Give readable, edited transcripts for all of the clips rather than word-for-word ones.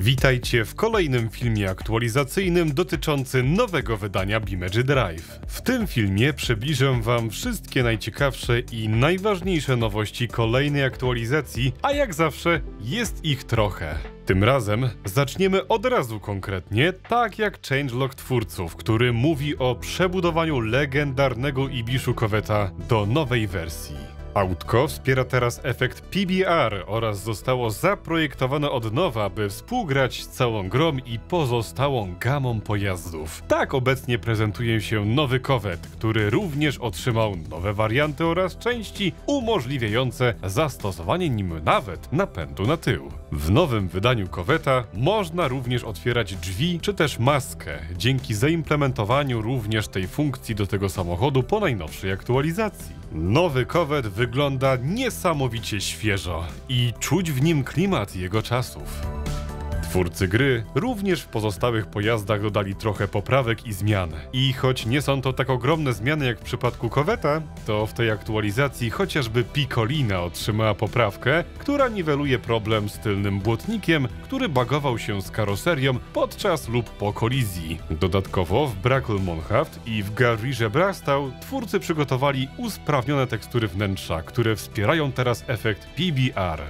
Witajcie w kolejnym filmie aktualizacyjnym dotyczącym nowego wydania BeamNG Drive. W tym filmie przybliżę Wam wszystkie najciekawsze i najważniejsze nowości kolejnej aktualizacji, a jak zawsze jest ich trochę. Tym razem zaczniemy od razu konkretnie, tak jak changelog twórców, który mówi o przebudowaniu legendarnego Ibishu Coveta do nowej wersji. Autko wspiera teraz efekt PBR oraz zostało zaprojektowane od nowa, by współgrać z całą grą i pozostałą gamą pojazdów. Tak obecnie prezentuje się nowy Covet, który również otrzymał nowe warianty oraz części umożliwiające zastosowanie nim nawet napędu na tył. W nowym wydaniu Coveta można również otwierać drzwi czy też maskę, dzięki zaimplementowaniu również tej funkcji do tego samochodu po najnowszej aktualizacji. Nowy Covet wygląda niesamowicie świeżo i czuć w nim klimat jego czasów. Twórcy gry również w pozostałych pojazdach dodali trochę poprawek i zmian. I choć nie są to tak ogromne zmiany jak w przypadku Coveta, to w tej aktualizacji chociażby Picolina otrzymała poprawkę, która niweluje problem z tylnym błotnikiem, który bagował się z karoserią podczas lub po kolizji. Dodatkowo w Bruckell Moonhawk i w Gavrilze Brastail twórcy przygotowali usprawnione tekstury wnętrza, które wspierają teraz efekt PBR.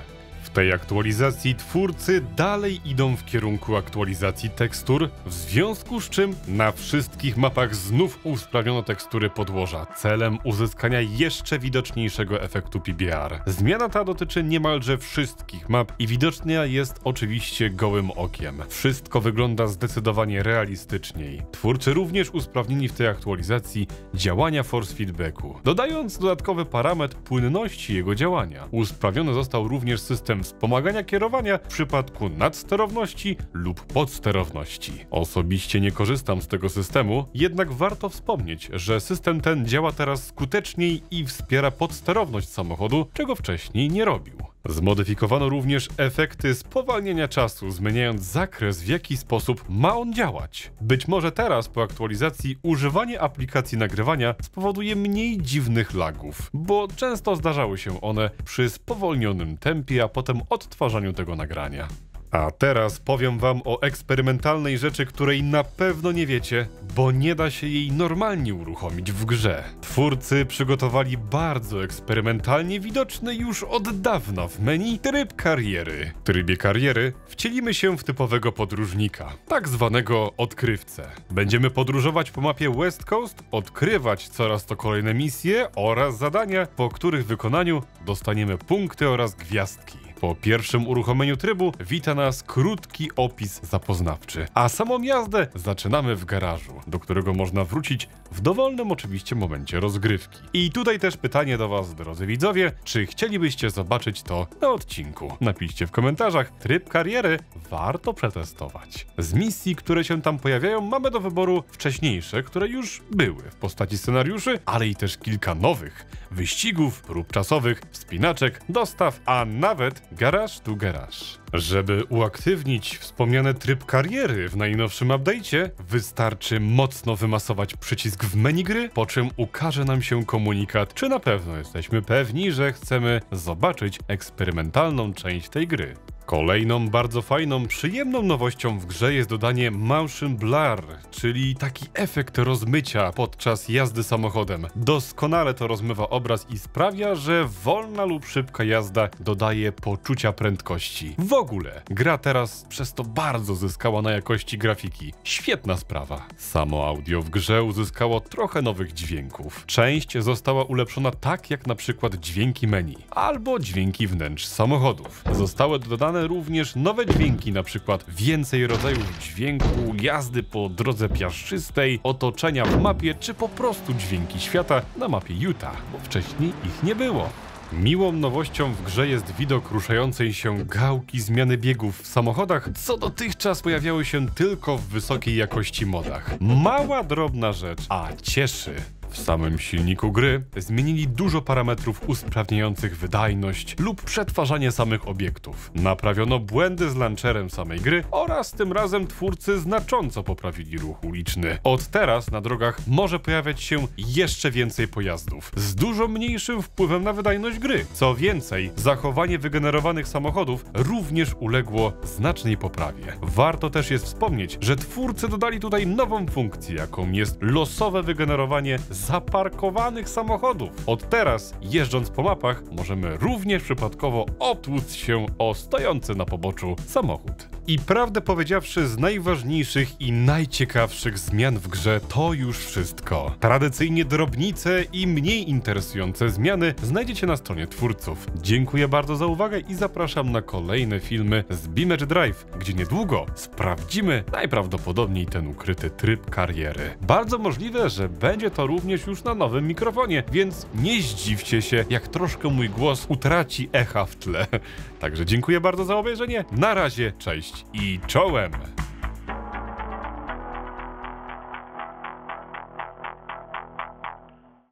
W tej aktualizacji twórcy dalej idą w kierunku aktualizacji tekstur, w związku z czym na wszystkich mapach znów usprawniono tekstury podłoża celem uzyskania jeszcze widoczniejszego efektu PBR. Zmiana ta dotyczy niemalże wszystkich map i widoczna jest oczywiście gołym okiem. Wszystko wygląda zdecydowanie realistyczniej. Twórcy również usprawnili w tej aktualizacji działania force feedbacku, dodając dodatkowy parametr płynności jego działania. Usprawniony został również system wspomagania kierowania w przypadku nadsterowności lub podsterowności. Osobiście nie korzystam z tego systemu, jednak warto wspomnieć, że system ten działa teraz skuteczniej i wspiera podsterowność samochodu, czego wcześniej nie robił. Zmodyfikowano również efekty spowalnienia czasu, zmieniając zakres, w jaki sposób ma on działać. Być może teraz po aktualizacji używanie aplikacji nagrywania spowoduje mniej dziwnych lagów, bo często zdarzały się one przy spowolnionym tempie, a potem odtwarzaniu tego nagrania. A teraz powiem Wam o eksperymentalnej rzeczy, której na pewno nie wiecie, bo nie da się jej normalnie uruchomić w grze. Twórcy przygotowali bardzo eksperymentalnie widoczny już od dawna w menu tryb kariery. W trybie kariery wcielimy się w typowego podróżnika, tak zwanego odkrywcę. Będziemy podróżować po mapie West Coast, odkrywać coraz to kolejne misje oraz zadania, po których wykonaniu dostaniemy punkty oraz gwiazdki. Po pierwszym uruchomieniu trybu wita nas krótki opis zapoznawczy, a samą jazdę zaczynamy w garażu, do którego można wrócić w dowolnym oczywiście momencie rozgrywki. I tutaj też pytanie do Was, drodzy widzowie, czy chcielibyście zobaczyć to na odcinku? Napiszcie w komentarzach, tryb kariery warto przetestować. Z misji, które się tam pojawiają, mamy do wyboru wcześniejsze, które już były w postaci scenariuszy, ale i też kilka nowych wyścigów, prób czasowych, wspinaczek, dostaw, a nawet garaż to garaż. Żeby uaktywnić wspomniany tryb kariery w najnowszym update'cie, wystarczy mocno wymasować przycisk w menu gry, po czym ukaże nam się komunikat, czy na pewno jesteśmy pewni, że chcemy zobaczyć eksperymentalną część tej gry. Kolejną bardzo fajną, przyjemną nowością w grze jest dodanie Motion Blur, czyli taki efekt rozmycia podczas jazdy samochodem. Doskonale to rozmywa obraz i sprawia, że wolna lub szybka jazda dodaje poczucia prędkości. W ogóle gra teraz przez to bardzo zyskała na jakości grafiki. Świetna sprawa. Samo audio w grze uzyskało trochę nowych dźwięków. Część została ulepszona tak jak na przykład dźwięki menu albo dźwięki wnętrz samochodów. Zostały dodane również nowe dźwięki, na przykład więcej rodzajów dźwięku, jazdy po drodze piaszczystej, otoczenia w mapie, czy po prostu dźwięki świata na mapie Utah, bo wcześniej ich nie było. Miłą nowością w grze jest widok ruszającej się gałki zmiany biegów w samochodach, co dotychczas pojawiały się tylko w wysokiej jakości modach. Mała drobna rzecz, a cieszy. W W samym silniku gry zmienili dużo parametrów usprawniających wydajność lub przetwarzanie samych obiektów. Naprawiono błędy z launcherem samej gry oraz tym razem twórcy znacząco poprawili ruch uliczny. Od teraz na drogach może pojawiać się jeszcze więcej pojazdów z dużo mniejszym wpływem na wydajność gry. Co więcej, zachowanie wygenerowanych samochodów również uległo znacznej poprawie. Warto też jest wspomnieć, że twórcy dodali tutaj nową funkcję, jaką jest losowe wygenerowanie zaparkowanych samochodów. Od teraz, jeżdżąc po mapach, możemy również przypadkowo otłuc się o stojący na poboczu samochód. I prawdę powiedziawszy, z najważniejszych i najciekawszych zmian w grze to już wszystko. Tradycyjnie drobnice i mniej interesujące zmiany znajdziecie na stronie twórców. Dziękuję bardzo za uwagę i zapraszam na kolejne filmy z BeamNG Drive, gdzie niedługo sprawdzimy najprawdopodobniej ten ukryty tryb kariery. Bardzo możliwe, że będzie to również już na nowym mikrofonie, więc nie zdziwcie się, jak troszkę mój głos utraci echa w tle. Także dziękuję bardzo za obejrzenie, na razie, cześć i czołem!